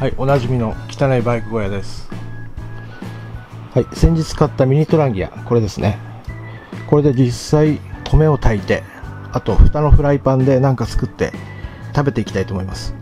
はい、おなじみの汚いバイク小屋です。はい、先日買ったミニトランギア、これですね。これで実際米を炊いて、あと蓋のフライパンで何か作って食べていきたいと思います。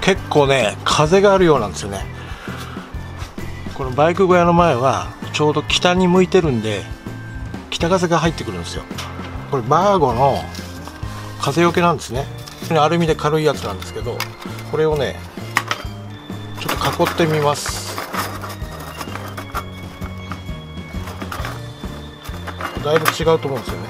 結構ね、風があるようなんですよね。このバイク小屋の前はちょうど北に向いてるんで、北風が入ってくるんですよ。これバーゴの風よけなんですね。アルミで軽いやつなんですけど、これをねちょっと囲ってみます。だいぶ違うと思うんですよね。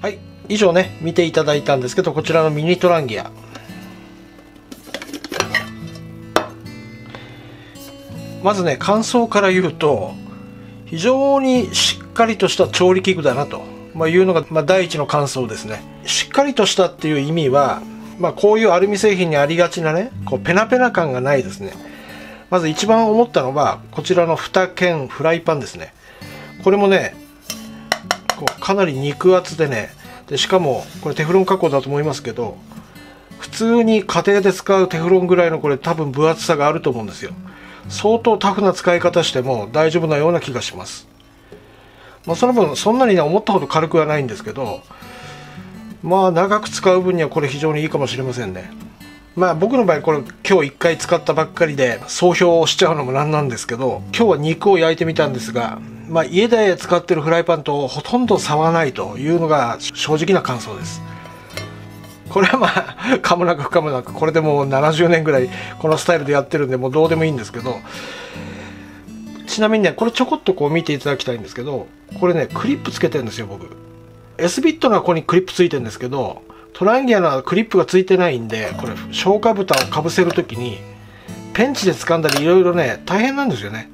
はい、以上ね見ていただいたんですけど、こちらのミニトランギア、まずね感想から言うと非常にしっかりとした調理器具だなと、いうのが、第一の感想ですね。しっかりとしたっていう意味は、こういうアルミ製品にありがちなねこうペナペナ感がないですね。まず一番思ったのはこちらの蓋兼フライパンですね。これもねこうかなり肉厚でね、しかもこれテフロン加工だと思いますけど、普通に家庭で使うテフロンぐらいのこれ多分分厚さがあると思うんですよ。相当タフな使い方しても大丈夫なような気がします。その分そんなにね思ったほど軽くはないんですけど、長く使う分にはこれ非常にいいかもしれませんね。僕の場合これ今日1回使ったばっかりで総評をしちゃうのもなんなんですけど、今日は肉を焼いてみたんですが、家で使ってるフライパンとほとんど差はないというのが正直な感想です。これは可もなく不可もなく、これでもう70年ぐらいこのスタイルでやってるんで、もうどうでもいいんですけど、ちなみにねこれちょこっとこう見ていただきたいんですけど、これねクリップつけてるんですよ。僕 S ビットのはここにクリップついてるんですけど、トランギアのクリップがついてないんで、これ消火蓋をかぶせるときにペンチで掴んだりいろいろね大変なんですよね。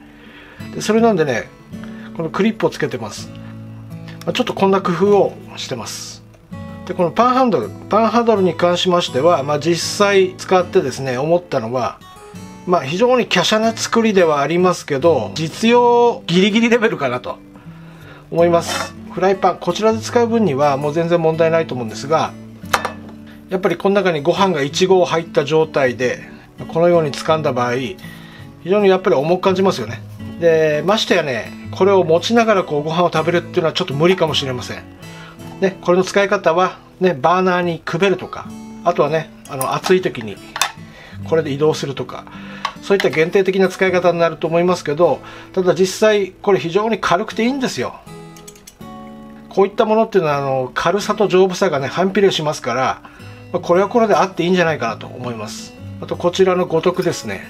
でそれなんでねこのクリップをつけてます。ちょっとこんな工夫をしてます。でこのパンハンドルに関しましては、実際使ってですね思ったのは、非常に華奢な作りではありますけど実用ギリギリレベルかなと思います。フライパンこちらで使う分にはもう全然問題ないと思うんですが、やっぱりこの中にご飯が1合入った状態でこのように掴んだ場合、非常にやっぱり重く感じますよね。でましてやねこれを持ちながらこうご飯を食べるっていうのはちょっと無理かもしれませんね。これの使い方はねバーナーにくべるとか、あとはね暑い時にこれで移動するとか、そういった限定的な使い方になると思いますけど、ただ実際これ非常に軽くていいんですよ。こういったものっていうのは軽さと丈夫さがね反比例しますから、これはこれであっていいんじゃないかなと思います。あとこちらの五徳ですね。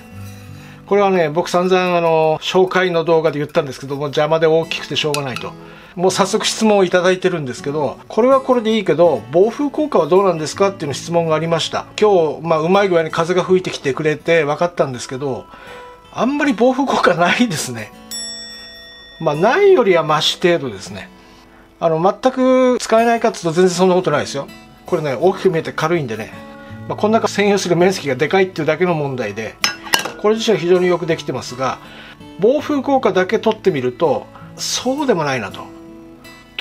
これはね僕散々紹介の動画で言ったんですけども、邪魔で大きくてしょうがないと、もう早速質問をいただいてるんですけど、これはこれでいいけど暴風効果はどうなんですかっていうの質問がありました。今日うまい具合に風が吹いてきてくれて分かったんですけど、あんまり暴風効果ないですね。ないよりはマシ程度ですね。全く使えないかっていうと全然そんなことないですよ。これね大きく見えて軽いんでね、この中占有する面積がでかいっていうだけの問題で、これ自体非常によくできてますが、暴風効果だけ取ってみるとそうでもないなと。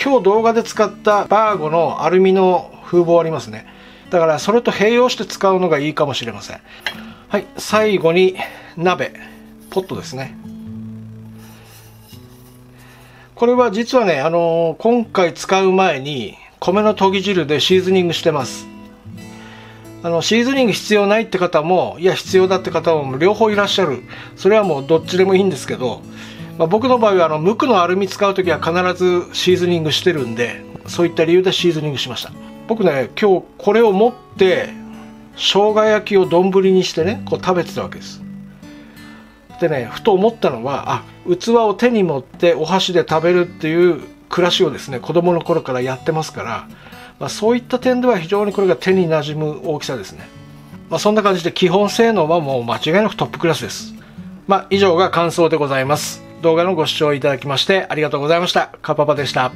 今日動画で使ったバーゴのアルミの風防ありますね。だからそれと併用して使うのがいいかもしれません。はい、最後に鍋ポットですね。これは実はね今回使う前に米の研ぎ汁でシーズニングしてます。シーズニング必要ないって方も、いや必要だって方も両方いらっしゃる。それはもうどっちでもいいんですけど、僕の場合は無垢のアルミ使う時は必ずシーズニングしてるんで、そういった理由でシーズニングしました。僕ね今日これを持って生姜焼きを丼にしてねこう食べてたわけです。でねふと思ったのは、器を手に持ってお箸で食べるっていう暮らしをですね子供の頃からやってますから、そういった点では非常にこれが手に馴染む大きさですね。そんな感じで基本性能はもう間違いなくトップクラスです。以上が感想でございます。動画のご視聴いただきましてありがとうございました。かっぱぱでした。